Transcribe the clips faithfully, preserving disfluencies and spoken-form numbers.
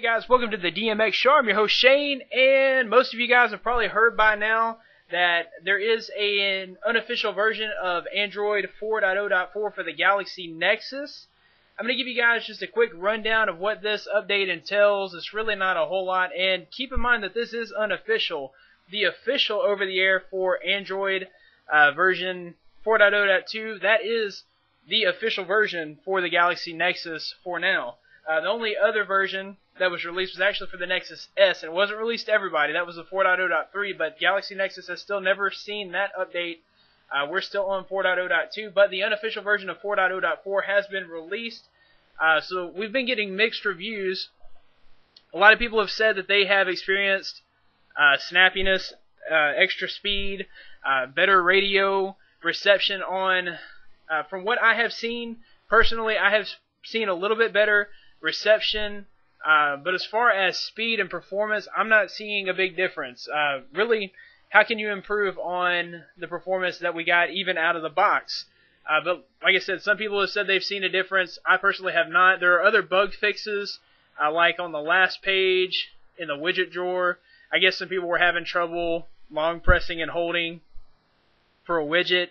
Hey guys, welcome to the D M X show. I'm your host Shane, and most of you guys have probably heard by now that there is a, an unofficial version of Android four point oh point four for the Galaxy Nexus. I'm going to give you guys just a quick rundown of what this update entails. It's really not a whole lot, and keep in mind that this is unofficial. The official over-the-air for Android uh, version four point oh point two, that is the official version for the Galaxy Nexus for now. Uh, the only other version that was released was actually for the Nexus S, and it wasn't released to everybody. That was the four point oh point three, but Galaxy Nexus has still never seen that update. Uh, we're still on four point oh point two, but the unofficial version of four point oh point four has been released. Uh, so we've been getting mixed reviews. A lot of people have said that they have experienced uh, snappiness, uh, extra speed, uh, better radio reception on... Uh, from what I have seen, personally, I have seen a little bit better reception, uh, but as far as speed and performance, I'm not seeing a big difference. Uh, really, how can you improve on the performance that we got even out of the box? Uh, but like I said, some people have said they've seen a difference. I personally have not. There are other bug fixes, uh, like on the last page in the widget drawer. I guess some people were having trouble long pressing and holding for a widget.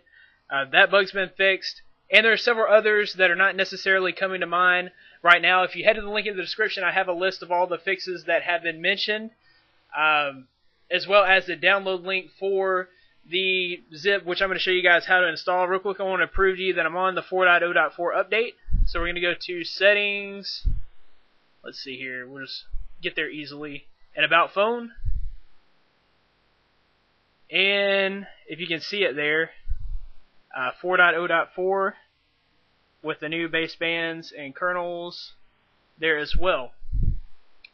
Uh, that bug's been fixed, and there are several others that are not necessarily coming to mind right now. If you head to the link in the description, I have a list of all the fixes that have been mentioned, um, as well as the download link for the zip, which I'm going to show you guys how to install. Real quick, I want to prove to you that I'm on the four point oh point four update. So we're going to go to Settings. Let's see here. We'll just get there easily. And About Phone. And if you can see it there, Uh, four point oh point four with the new basebands and kernels there as well.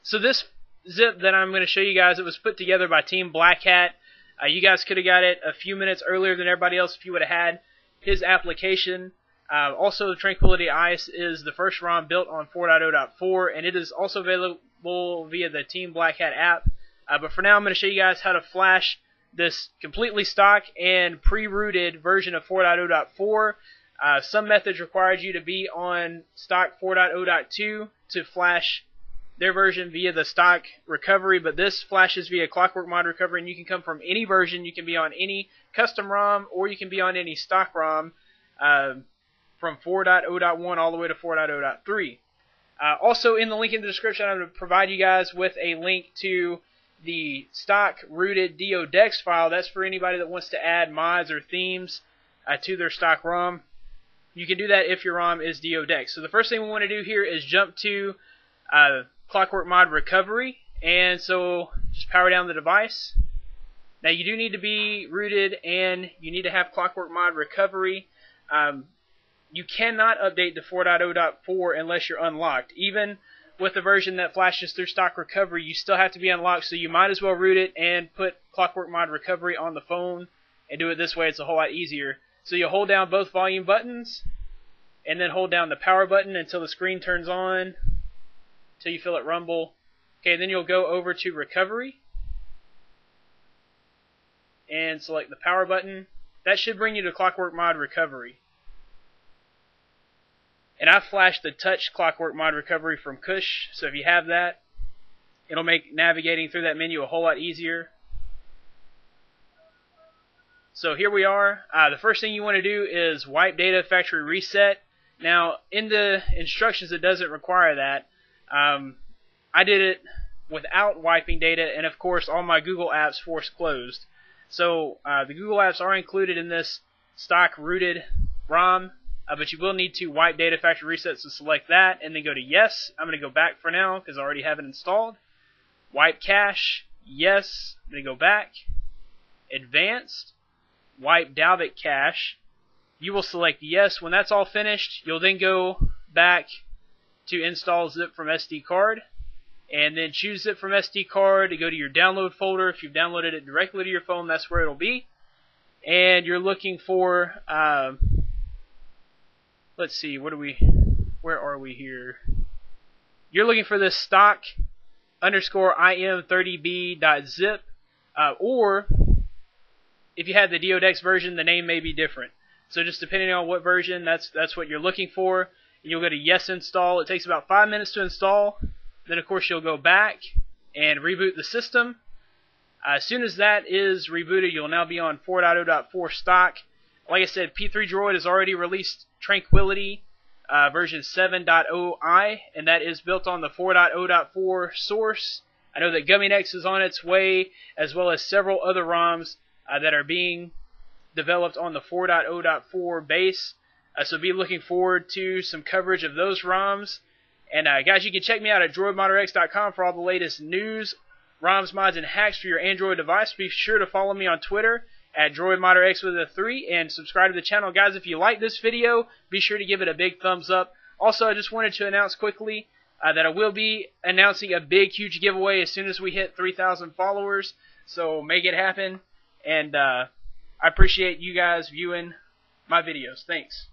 So this zip that I'm going to show you guys, it was put together by Team Black Hat. Uh, you guys could have got it a few minutes earlier than everybody else if you would have had his application. Uh, also, Tranquility Ice is the first ROM built on four point oh point four, and it is also available via the Team Black Hat app. Uh, but for now, I'm going to show you guys how to flash this completely stock and pre-rooted version of four point oh point four. Uh, some methods required you to be on stock four point oh point two to flash their version via the stock recovery, but this flashes via Clockwork Mod Recovery, and you can come from any version. You can be on any custom ROM, or you can be on any stock ROM uh, from four point oh point one all the way to four point oh point three. Uh, also, in the link in the description, I'm going to provide you guys with a link to the stock rooted dodex file. That's for anybody that wants to add mods or themes uh, to their stock ROM. You can do that if your ROM is dodex. So the first thing we want to do here is jump to uh, Clockwork Mod Recovery, and so just power down the device. Now you do need to be rooted, and you need to have Clockwork Mod Recovery. Um, you cannot update to four point oh point four unless you're unlocked. Even with the version that flashes through stock recovery, you still have to be unlocked, so you might as well root it and put Clockwork Mod Recovery on the phone and do it this way. It's a whole lot easier. So you'll hold down both volume buttons and then hold down the power button until the screen turns on, until you feel it rumble. Okay, then you'll go over to recovery and select the power button. That should bring you to Clockwork Mod Recovery. And I flashed the touch Clockwork Mod Recovery from Kush, so if you have that, it'll make navigating through that menu a whole lot easier. So here we are. Uh, the first thing you want to do is wipe data factory reset. Now, in the instructions, it doesn't require that. Um, I did it without wiping data, and of course, all my Google apps force closed. So uh, the Google apps are included in this stock rooted ROM. Uh, but you will need to wipe data factory reset, so select that and then go to yes. I'm going to go back for now because I already have it installed. Wipe cache, yes. I'm going to go back. Advanced, wipe Dalvik cache. You will select yes. When that's all finished, you'll then go back to install zip from S D card, and then choose zip from S D card to go to your download folder. If you've downloaded it directly to your phone, that's where it'll be. And you're looking for... Uh, Let's see, what do we, where are we here? You're looking for this stock underscore im thirty b dot zip, uh, or if you had the dodex version, the name may be different. So just depending on what version, that's that's what you're looking for. And you'll go to yes, install. It takes about five minutes to install. Then of course you'll go back and reboot the system. Uh, as soon as that is rebooted, you'll now be on four point oh point four stock. Like I said, P three Droid has already released Tranquility uh, version seven point oh i, and that is built on the four point oh point four source. I know that Gummy Nex is on its way, as well as several other ROMs uh, that are being developed on the four point oh point four base. Uh, so be looking forward to some coverage of those ROMs. And uh, guys, you can check me out at droid modder x dot com for all the latest news, ROMs, mods, and hacks for your Android device. Be sure to follow me on Twitter at droid modder x with a three, and subscribe to the channel. Guys, if you like this video, be sure to give it a big thumbs up. Also, I just wanted to announce quickly uh, that I will be announcing a big, huge giveaway as soon as we hit three thousand followers. So make it happen. And uh, I appreciate you guys viewing my videos. Thanks.